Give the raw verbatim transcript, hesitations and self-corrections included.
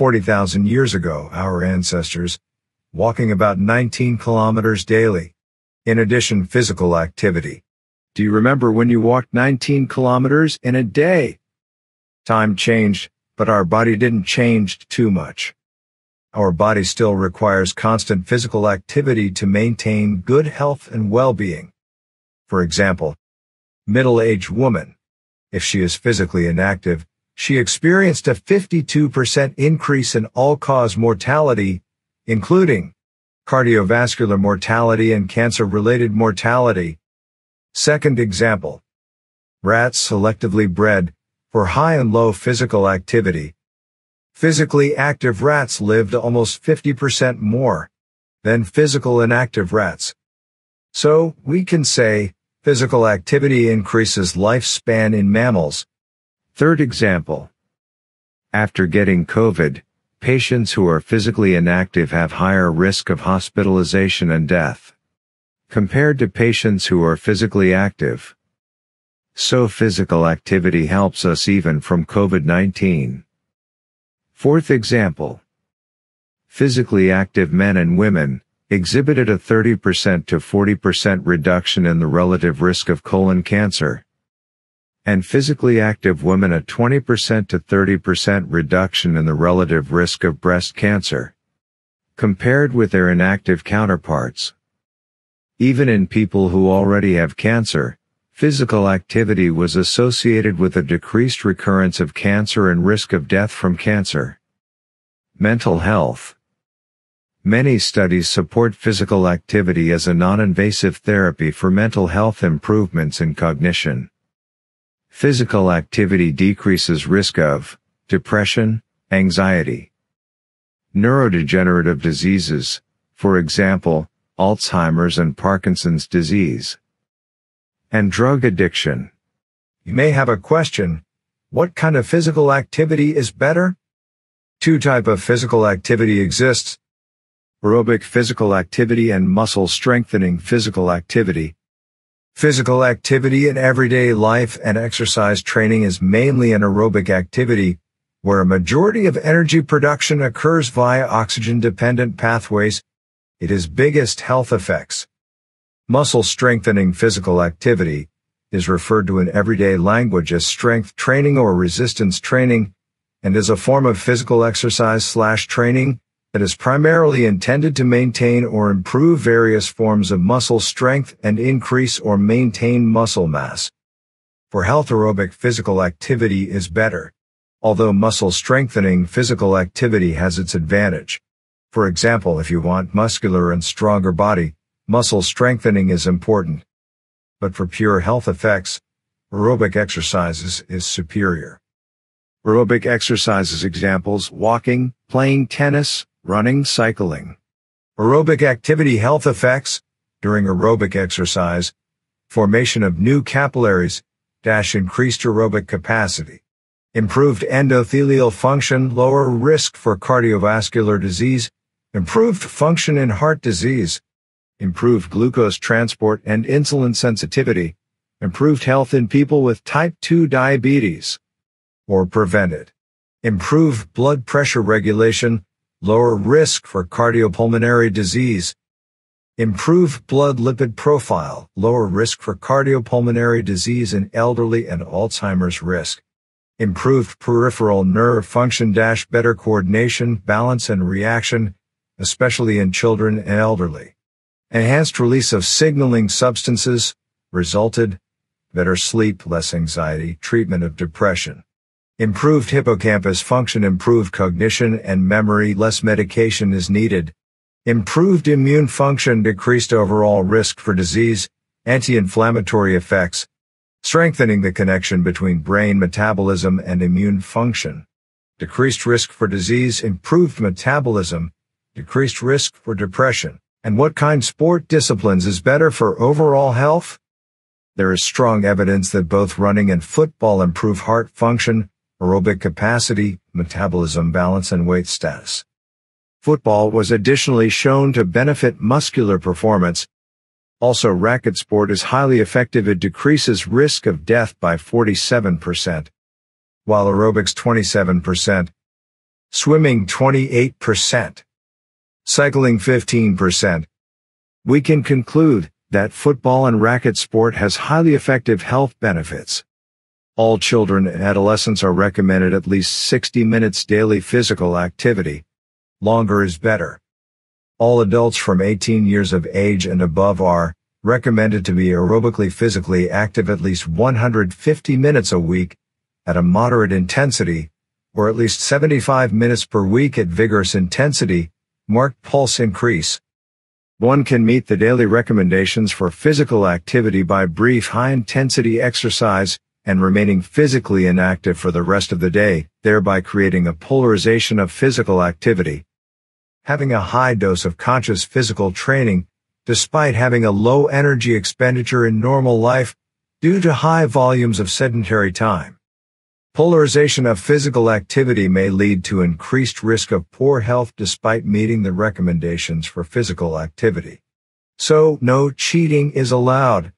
forty thousand years ago, our ancestors, walking about nineteen kilometers daily. In addition, physical activity. Do you remember when you walked nineteen kilometers in a day? Time changed, but our body didn't change too much. Our body still requires constant physical activity to maintain good health and well-being. For example, middle-aged woman. If she is physically inactive, she experienced a fifty-two percent increase in all-cause mortality, including cardiovascular mortality and cancer-related mortality. Second example, rats selectively bred for high and low physical activity. Physically active rats lived almost fifty percent more than physical inactive rats. So, we can say, physical activity increases lifespan in mammals. Third example, after getting COVID, patients who are physically inactive have higher risk of hospitalization and death, compared to patients who are physically active. So physical activity helps us even from COVID nineteen. Fourth example. Physically active men and women exhibited a thirty percent to forty percent reduction in the relative risk of colon cancer, and physically active women a twenty percent to thirty percent reduction in the relative risk of breast cancer, compared with their inactive counterparts. Even in people who already have cancer, physical activity was associated with a decreased recurrence of cancer and risk of death from cancer. Mental health. Many studies support physical activity as a non-invasive therapy for mental health improvements in cognition. Physical activity decreases risk of depression, anxiety, neurodegenerative diseases, for example, Alzheimer's and Parkinson's disease, and drug addiction. You may have a question. What kind of physical activity is better? Two types of physical activity exists. Aerobic physical activity and muscle strengthening physical activity. Physical activity in everyday life and exercise training is mainly an aerobic activity, where a majority of energy production occurs via oxygen-dependent pathways. It has biggest health effects. Muscle strengthening physical activity is referred to in everyday language as strength training or resistance training, and is a form of physical exercise slash training that is primarily intended to maintain or improve various forms of muscle strength and increase or maintain muscle mass. For health, aerobic physical activity is better, although muscle strengthening physical activity has its advantage. For example, if you want muscular and stronger body, muscle strengthening is important, but for pure health effects, aerobic exercises is superior. Aerobic exercises examples: walking, playing tennis, running, cycling. Aerobic activity health effects. During aerobic exercise, formation of new capillaries, dash increased aerobic capacity, improved endothelial function, lower risk for cardiovascular disease, improved function in heart disease, improved glucose transport and insulin sensitivity, improved health in people with type two diabetes, or prevented, improved blood pressure regulation, lower risk for cardiopulmonary disease, improved blood lipid profile, lower risk for cardiopulmonary disease in elderly and Alzheimer's risk, improved peripheral nerve function dash better coordination, balance and reaction, especially in children and elderly. Enhanced release of signaling substances, resulted, better sleep, less anxiety, treatment of depression, improved hippocampus function, improved cognition and memory, less medication is needed, improved immune function, decreased overall risk for disease, anti-inflammatory effects, strengthening the connection between brain metabolism and immune function, decreased risk for disease, improved metabolism, decreased risk for depression. And what kind of sport disciplines is better for overall health? There is strong evidence that both running and football improve heart function, aerobic capacity, metabolism balance and weight status. Football was additionally shown to benefit muscular performance. Also, racket sport is highly effective. It decreases risk of death by forty-seven percent, while aerobics twenty-seven percent. swimming twenty-eight percent, cycling fifteen percent. We can conclude that football and racket sport has highly effective health benefits. All children and adolescents are recommended at least sixty minutes daily physical activity. Longer is better. All adults from eighteen years of age and above are recommended to be aerobically physically active at least one hundred fifty minutes a week at a moderate intensity, or at least seventy-five minutes per week at vigorous intensity, marked pulse increase. One can meet the daily recommendations for physical activity by brief high-intensity exercise and remaining physically inactive for the rest of the day, thereby creating a polarization of physical activity. Having a high dose of conscious physical training, despite having a low energy expenditure in normal life, due to high volumes of sedentary time. Polarization of physical activity may lead to increased risk of poor health despite meeting the recommendations for physical activity. So, no cheating is allowed.